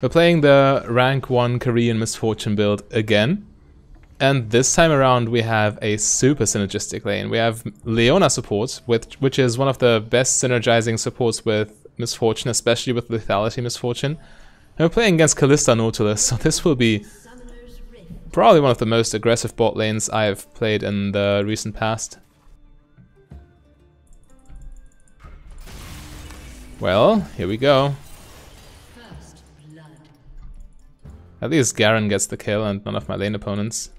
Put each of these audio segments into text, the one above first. We're playing the rank 1 Korean Misfortune build again, and this time around we have a super synergistic lane. We have Leona support, which is one of the best synergizing supports with Misfortune, especially with Lethality Misfortune. And we're playing against Kalista Nautilus, so this will be probably one of the most aggressive bot lanes I've played in the recent past. Well, here we go. At least Garen gets the kill and none of my lane opponents.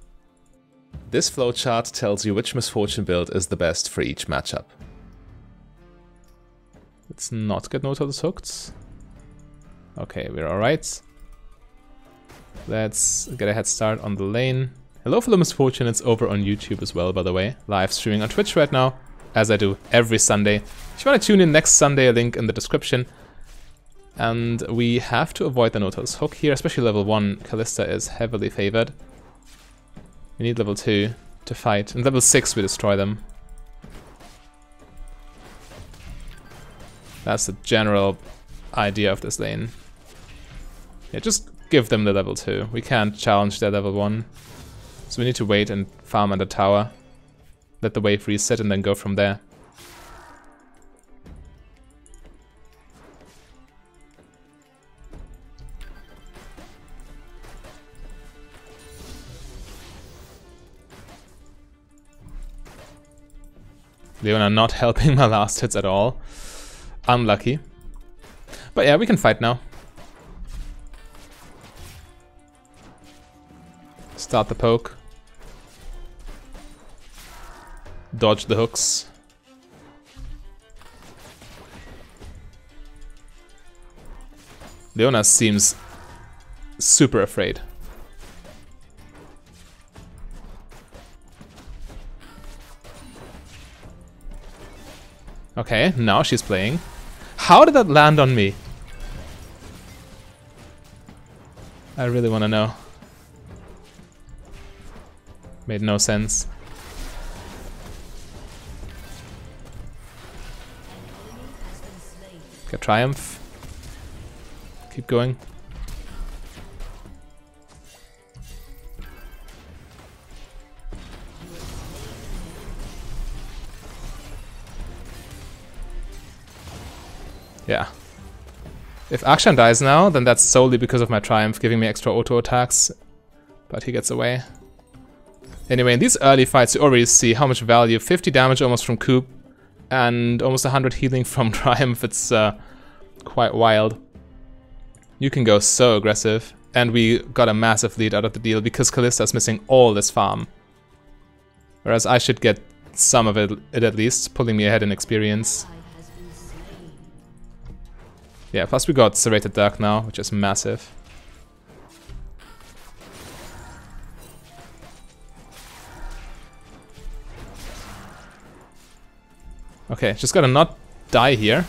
This flowchart tells you which Misfortune build is the best for each matchup. Let's not get Nautilus hooked. Okay, we're alright. Let's get a head start on the lane. Hello fellow Misfortune, it's over on YouTube as well, by the way. Live streaming on Twitch right now, as I do every Sunday. If you want to tune in next Sunday, a link in the description. And we have to avoid the Nautilus hook here, especially level 1. Kalista is heavily favored. We need level 2 to fight, and level 6 we destroy them. That's the general idea of this lane. Yeah, just give them the level 2. We can't challenge their level 1. So we need to wait and farm under tower. Let the wave reset and then go from there. Leona not helping my last hits at all. Unlucky. But yeah, we can fight now. Start the poke. Dodge the hooks. Leona seems super afraid. Okay, now she's playing. How did that land on me? I really want to know. Made no sense. Get Triumph. Keep going. Yeah. If Akshan dies now, then that's solely because of my Triumph giving me extra auto attacks. But he gets away. Anyway, in these early fights you already see how much value. 50 damage almost from Coup and almost 100 healing from Triumph. It's quite wild. You can go so aggressive. And we got a massive lead out of the deal because Kalista's missing all this farm. Whereas I should get some of it at least, pulling me ahead in experience. Yeah, plus we got Serrated Edge now, which is massive. Okay, just gotta not die here.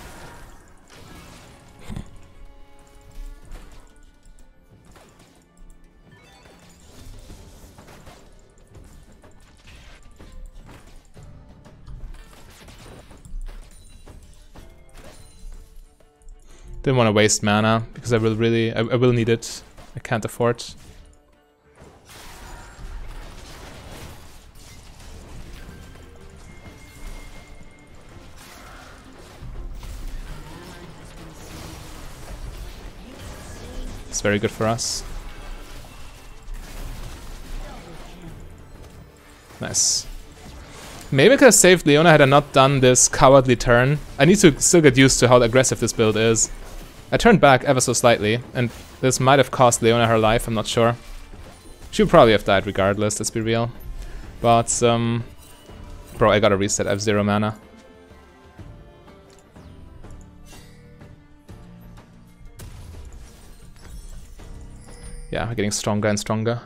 Didn't want to waste mana because I will need it. I can't afford. It's very good for us. Nice. Maybe I could have saved Leona had I not done this cowardly turn. I need to still get used to how aggressive this build is. I turned back ever so slightly, and this might have cost Leona her life, I'm not sure. She would probably have died regardless, let's be real. But, bro, I gotta reset, I have 0 mana. Yeah, we're getting stronger and stronger.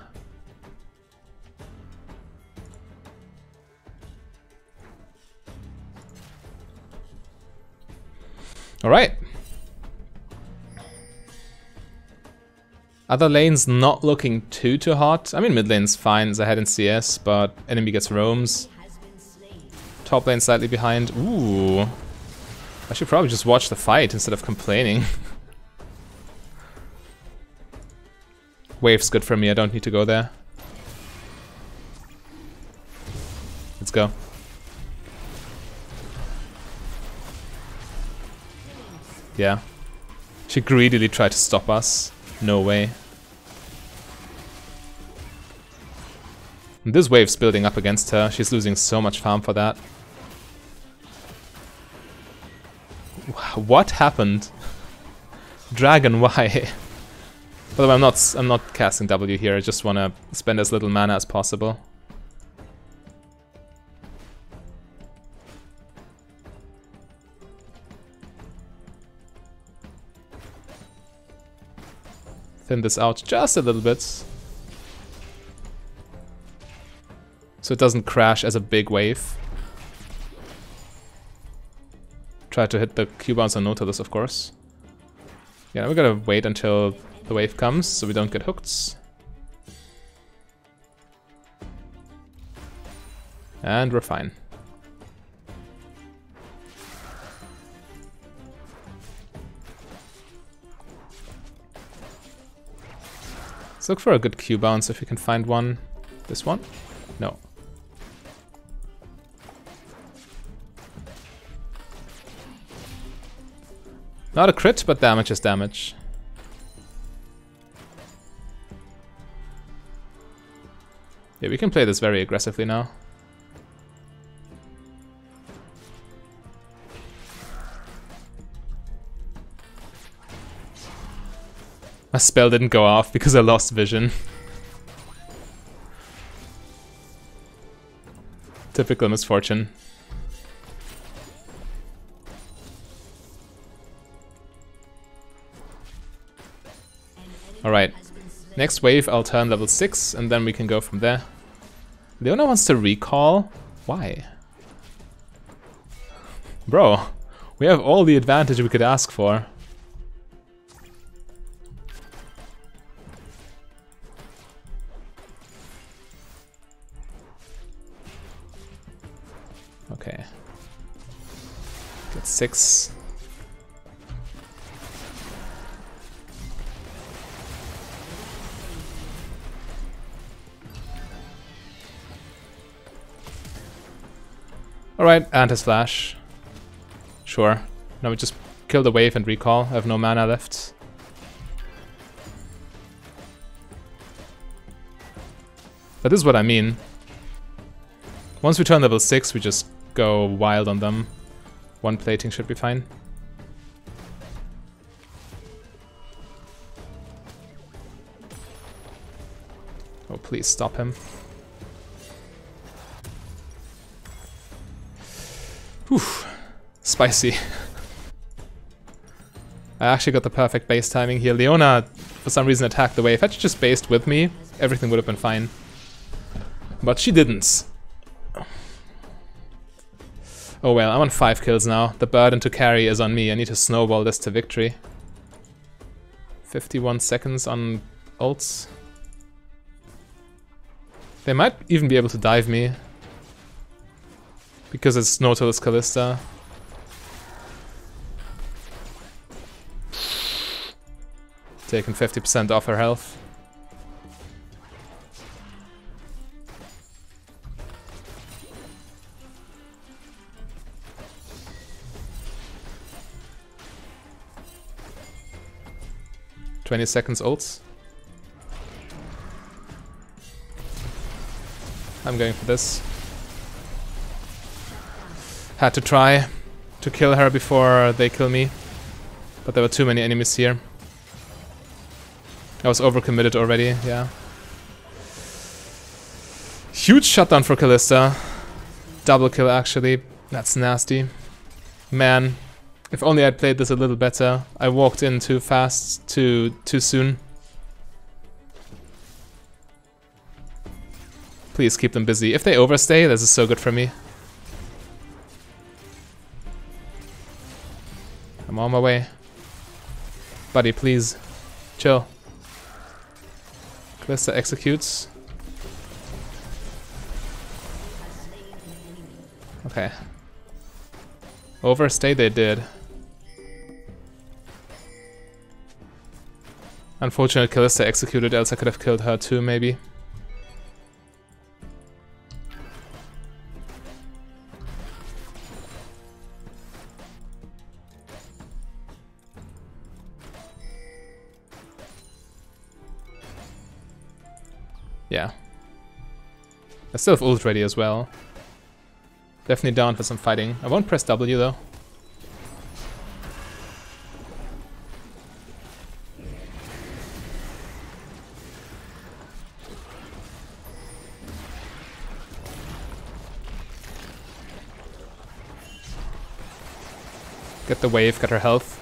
Alright. Other lanes not looking too hot. I mean, mid lane's fine as ahead in CS, but enemy gets roams. Top lane slightly behind. Ooh. I should probably just watch the fight instead of complaining. Wave's good for me, I don't need to go there. Let's go. Yeah. She greedily tried to stop us. No way. This wave's building up against her. She's losing so much farm for that. What happened? Dragon, why? By the way, I'm not casting W here. I just want to spend as little mana as possible. Thin this out just a little bit, so it doesn't crash as a big wave. Try to hit the Q bounce on Nautilus, of course. Yeah, we gotta wait until the wave comes so we don't get hooked. And we're fine. Let's look for a good Q bounce if we can find one. This one? No. Not a crit, but damage is damage. Yeah, we can play this very aggressively now. My spell didn't go off because I lost vision. Typical misfortune. Alright, next wave I'll turn level 6 and then we can go from there. Leona wants to recall? Why? Bro, we have all the advantage we could ask for. Okay. Get 6. Alright, and his flash. Sure. Now we just kill the wave and recall. I have no mana left. But this is what I mean. Once we turn level 6, we just go wild on them. One plating should be fine. Oh, please stop him. Oof, spicy. I actually got the perfect base timing here. Leona, for some reason, attacked the wave. Had she just based with me, everything would have been fine. But she didn't. Oh well, I'm on 5 kills now. The burden to carry is on me. I need to snowball this to victory. 51 seconds on ults. They might even be able to dive me. Because it's Nautilus Kalista. Taking 50% off her health. Seconds ults. I'm going for this. Had to try to kill her before they kill me, but there were too many enemies here. I was overcommitted already, yeah. Huge shutdown for Kalista. Double kill actually, that's nasty. Man, if only I'd played this a little better. I walked in too fast, too soon. Please keep them busy. If they overstay, this is so good for me. I'm on my way. Buddy, please. Chill. Kalista executes. Okay. Overstay they did. Unfortunate Kalista executed, else I could have killed her too, maybe. Yeah. I still have ult ready as well. Definitely down for some fighting. I won't press W though. Get the wave, get her health.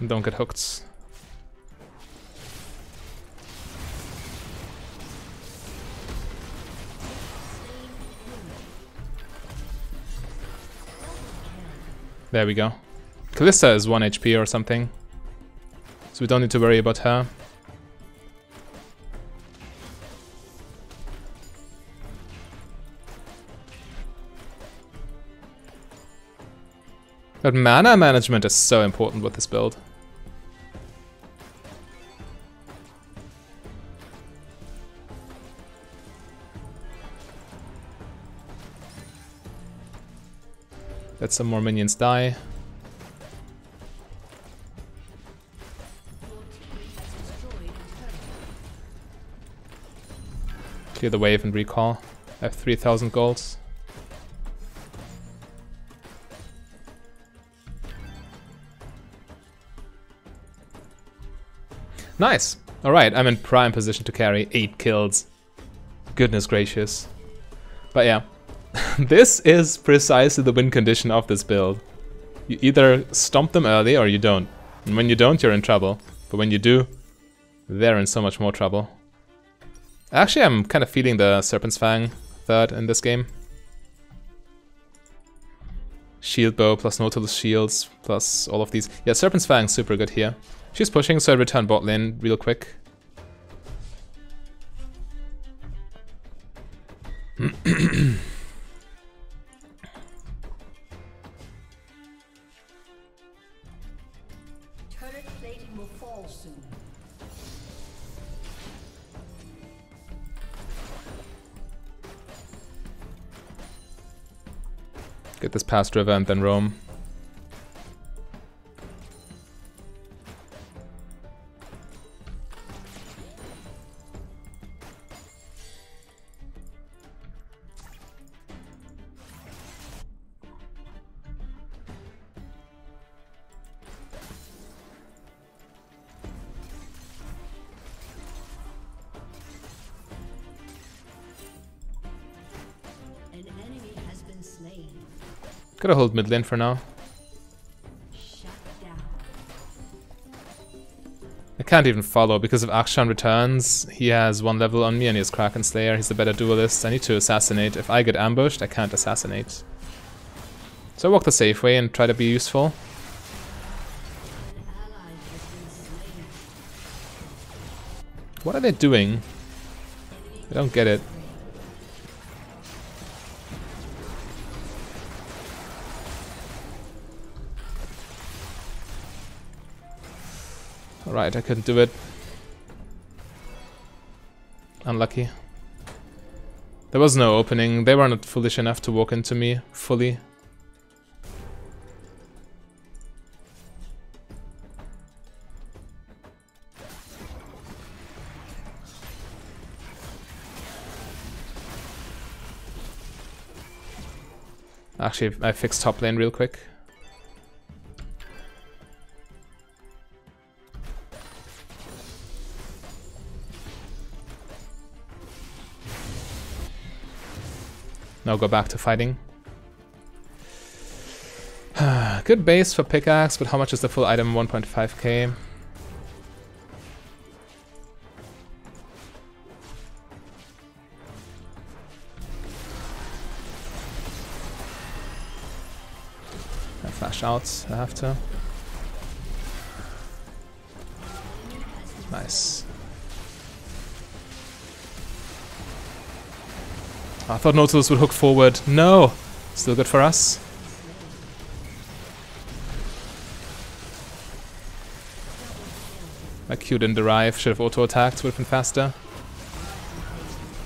And don't get hooked. There we go. Kalista is 1 HP or something, so we don't need to worry about her. But mana management is so important with this build. Let some more minions die. Clear the wave and recall. I have 3,000 golds. Nice! Alright, I'm in prime position to carry 8 kills. Goodness gracious. But yeah. This is precisely the win condition of this build. You either stomp them early or you don't. And when you don't, you're in trouble. But when you do, they're in so much more trouble. Actually, I'm kind of feeling the Serpent's Fang third in this game. Shield bow plus Nautilus shields plus all of these. Yeah, Serpent's Fang super good here. She's pushing, so I return bot lane real quick. Get this past river and then roam. Gotta hold mid lane for now. I can't even follow because if Akshan returns, he has 1 level on me and he has Kraken Slayer, he's a better duelist. I need to assassinate. If I get ambushed, I can't assassinate. So I walk the safe way and try to be useful. What are they doing? I don't get it. Right, I couldn't do it. Unlucky. There was no opening. They were not foolish enough to walk into me fully. Actually, I fixed top lane real quick. Now go back to fighting. Good base for pickaxe, but how much is the full item? 1.5k. I flash out, I have to. Nice. I thought Nautilus would hook forward. No! Still good for us. My Q didn't arrive, should have auto-attacked, would have been faster.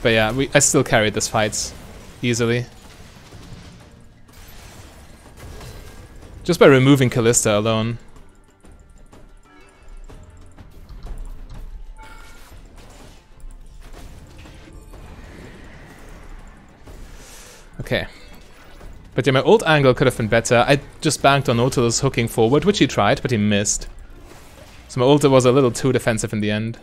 But yeah, I still carried this fight easily. Just by removing Kalista alone. Okay. But yeah, my ult angle could have been better. I just banked on Nautilus hooking forward, which he tried, but he missed. So my ult was a little too defensive in the end.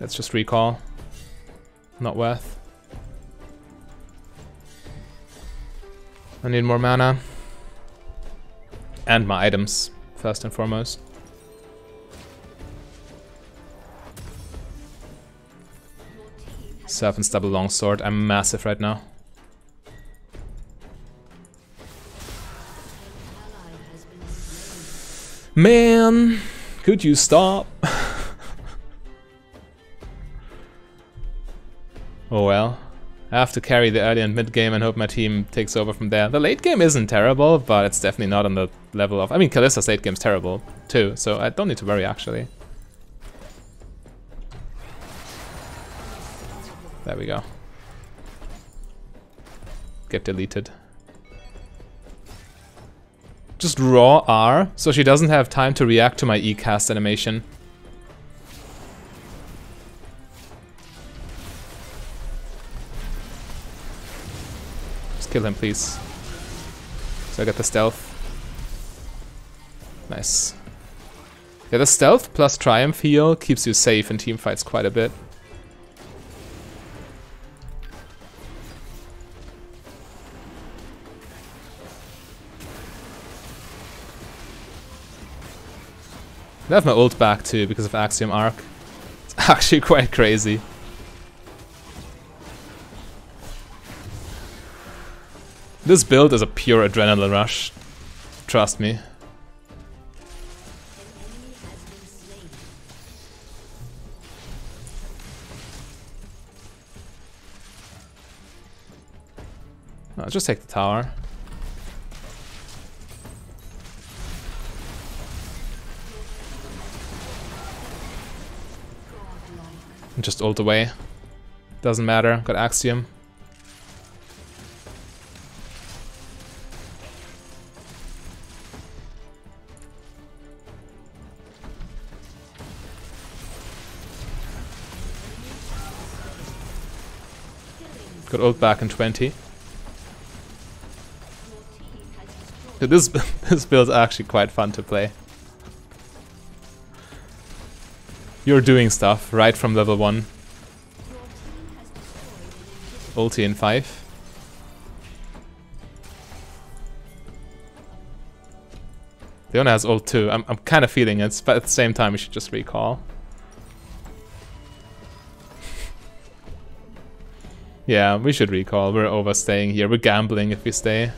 Let's just recall. Not worth. I need more mana. And my items, first and foremost. Serpent's double longsword. I'm massive right now. Man, could you stop? Oh well. I have to carry the early and mid game and hope my team takes over from there. The late game isn't terrible, but it's definitely not on the level of... I mean, Kalista's late game's terrible too, so I don't need to worry actually. There we go. Get deleted. Just raw R, so she doesn't have time to react to my E-cast animation. Just kill him, please. So I get the stealth. Nice. Yeah, the stealth plus Triumph heal keeps you safe in teamfights quite a bit. I have my ult back too because of Axiom Arc. It's actually quite crazy. This build is a pure adrenaline rush. Trust me. I'll just take the tower. Just ult away. Doesn't matter. Got Axiom. Got ult back in 20. Dude, this build's actually quite fun to play. You're doing stuff right from level 1. Ulti in 5. Leona has ult too. I'm kind of feeling it, but at the same time we should just recall. Yeah, we should recall. We're overstaying here. We're gambling if we stay.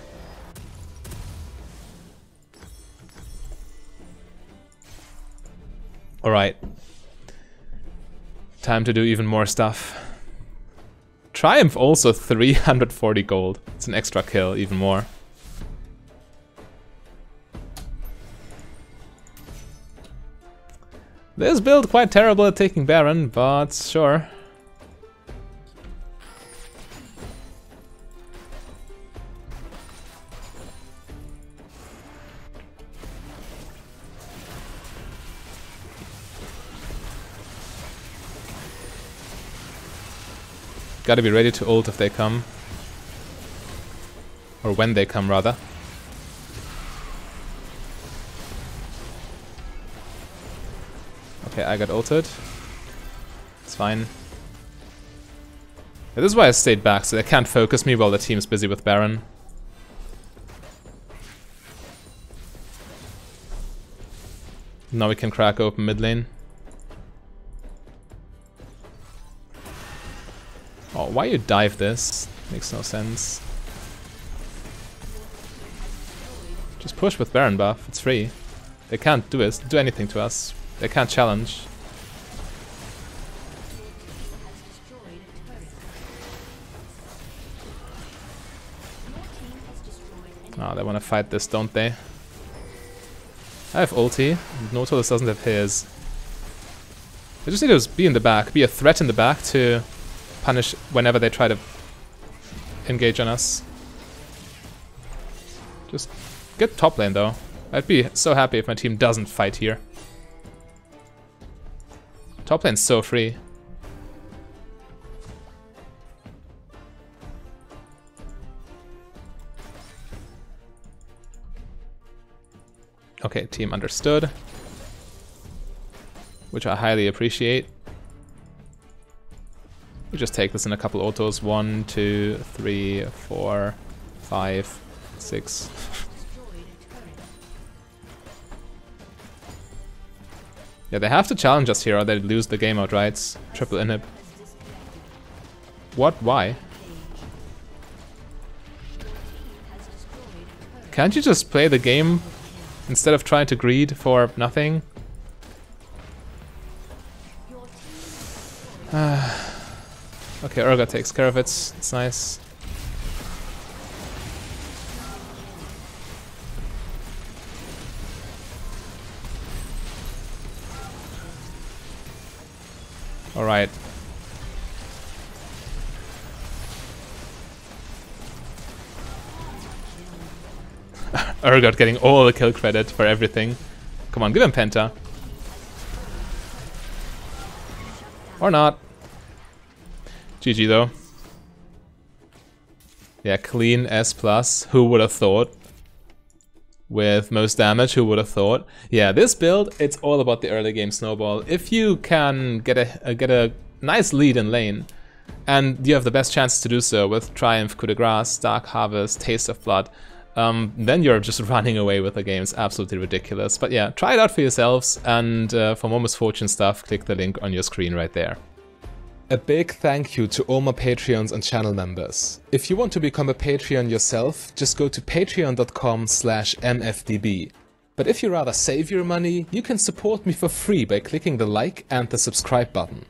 Alright. Time to do even more stuff. Triumph also 340 gold. It's an extra kill, even more. This build quite terrible at taking Baron, but sure. Gotta be ready to ult if they come. Or when they come, rather. Okay, I got ulted. It's fine. Yeah, this is why I stayed back, so they can't focus me while the team's busy with Baron. Now we can crack open mid lane. Oh, why you dive this? Makes no sense. Just push with Baron buff, it's free. They can't do anything to us. They can't challenge. Ah, they want to fight this, don't they? I have ulti. Nautilus doesn't have his. I just need to be in the back, be a threat in the back to punish whenever they try to engage on us. Just get top lane, though. I'd be so happy if my team doesn't fight here. Top lane's so free. Okay, team understood, which I highly appreciate. We just take this in a couple autos. 1, 2, 3, 4, 5, 6. Yeah, they have to challenge us here or they lose the game outright. Triple inhib. What? Why? Can't you just play the game instead of trying to greed for nothing? Okay, Urgot takes care of it. It's nice. Alright. Urgot getting all the kill credit for everything. Come on, give him Penta. Or not. GG though. Yeah, clean S+. Who would have thought? With most damage, who would have thought? Yeah, this build, it's all about the early game snowball. If you can get a nice lead in lane, and you have the best chance to do so with Triumph, Coup de Grâce, Dark Harvest, Taste of Blood, then you're just running away with the game. It's absolutely ridiculous. But yeah, try it out for yourselves, and for more Misfortune stuff, click the link on your screen right there. A big thank you to all my Patreons and channel members. If you want to become a Patreon yourself, just go to patreon.com/mfdb. But if you rather save your money, you can support me for free by clicking the like and the subscribe button.